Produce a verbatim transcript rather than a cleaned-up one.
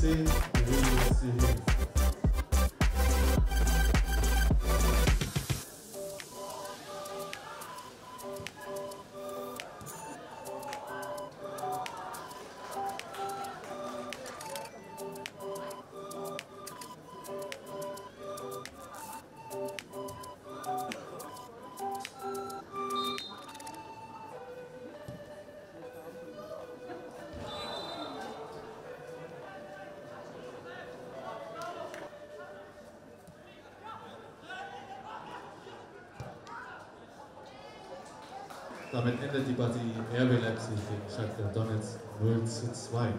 zehn Minuten hin. Damit endet die Partie R B Leipzig gegen Shakhtar Donetsk null zu zwei.